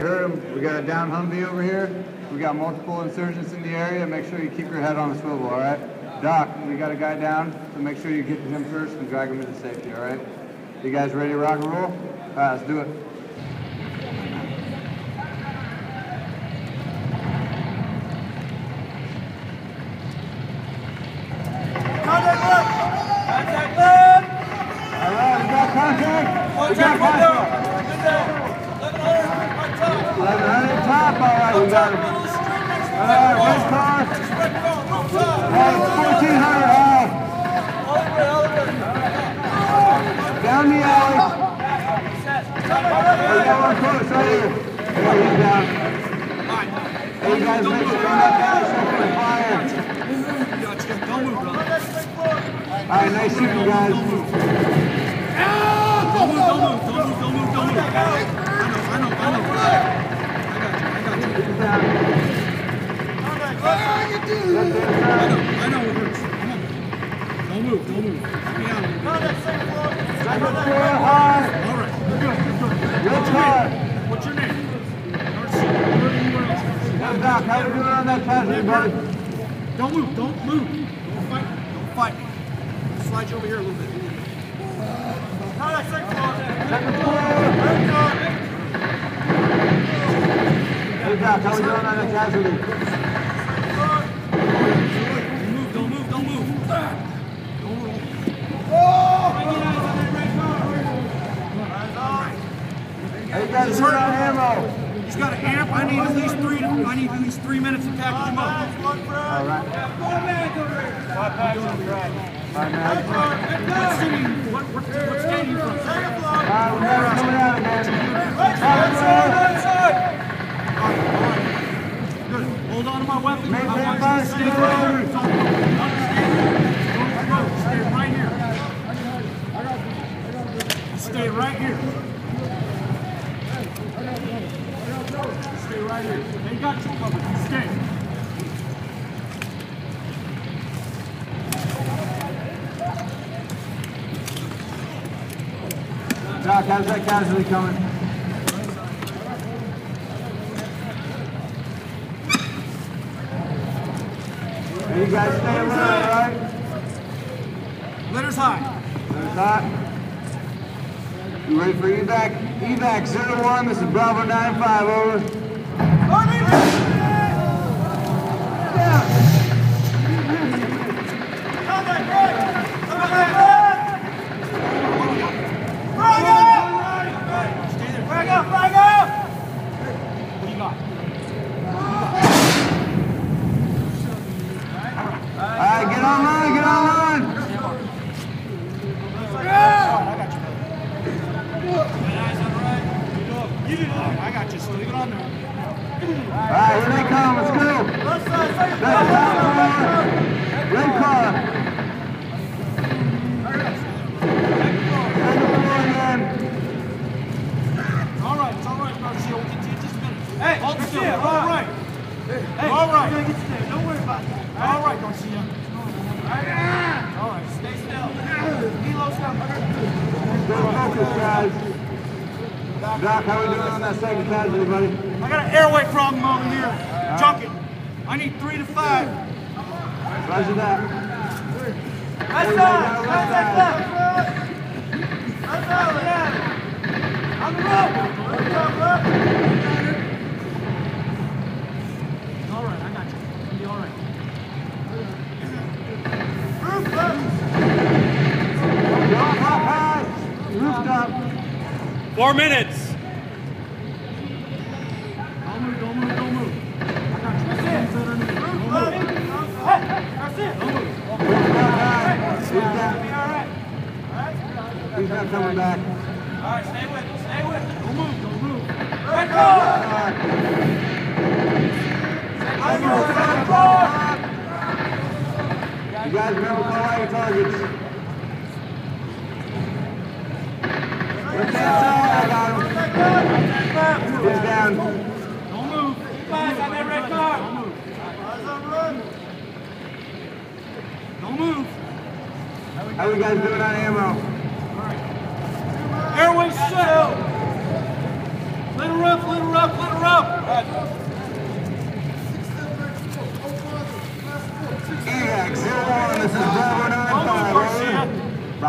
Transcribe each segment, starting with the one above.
You heard him. We got a down Humvee over here. We got multiple insurgents in the area. Make sure you keep your head on the swivel, all right? Doc, we got a guy down, so make sure you get to him first and drag him into safety, all right? You guys ready to rock and roll? All right, let's do it. Alright, nice shooting, guys. Don't move, don't move. I know. Alright. What's your name? Doc, how are you doing on that pattern, buddy? Don't move, don't move. Don't fight. Slide you over here a little bit. Second floor. Hey, Doc, how we doing on that casualty? Don't move. Don't roll. Hey, guys, he's hurt on ammo. He's got an amp. I need at least three minutes to tackle him up. All right. 4 minutes over here. 5 minutes on the right. Hold on to my weapon. Stay right here. They got you covered. Stay. Doc, how's that casualty coming? Hey, you guys stay alert, alright? Litter's hot. You ready for EVAC? EVAC 01, this is Bravo 95, over. Down! Doc, how are we doing on that second casualty, buddy? I got an airway problem over here. Junk it. I need 3 to 5. Roger that. Left side. On the rope. All right, I got you. You'll be all right. Rooftop. 4 minutes. He's not coming back. All right, stay with me. Don't move. Red card! You guys remember to call out your targets. I got him. He's down. Don't move. Guys, I'm at red card. Don't move. How are you guys doing on ammo? Airway set. Little rough.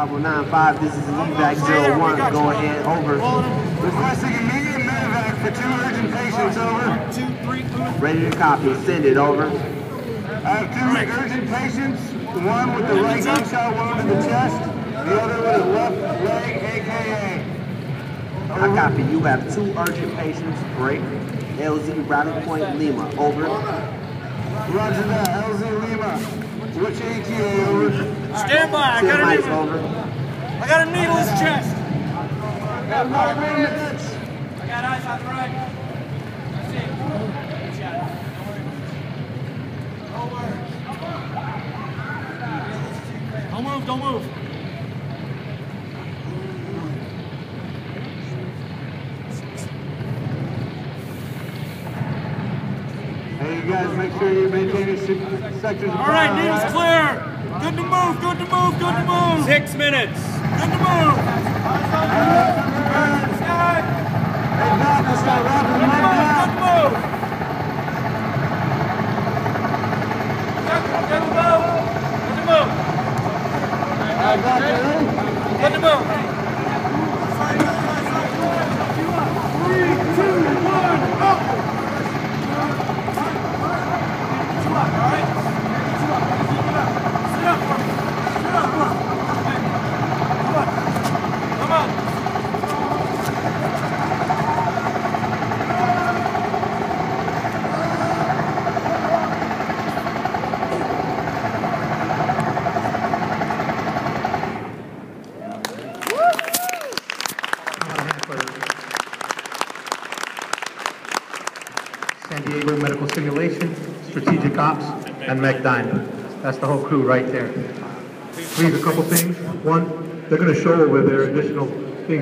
Bravo 95, this is EVAC 01, go ahead, over. Requesting immediate medevac for 2 urgent patients, over. Ready to copy, send it, over. I have 2 urgent patients, one with the right gunshot wound to the chest, the other with the left leg, AKA. Over. I copy, you have 2 urgent patients, break. LZ Bravo Point Lima, over. Roger that, LZ Lima. Which ATA, over? Stand by, I got a needle. Over. I got a needle in his chest. I got eyes on the right. That's it. Good shot. Over. Don't move, don't move. You guys, make sure you maintain your sectors. All right, needle's clear. Good to move, good to move, good to move. 6 minutes. Good to move. Good to move. Good to move. Good to move. Good to move. Good to move. San Diego Medical Simulation, Strategic Ops, and Mech Dyne. That's the whole crew right there. Please, a couple things. One, they're going to show over their additional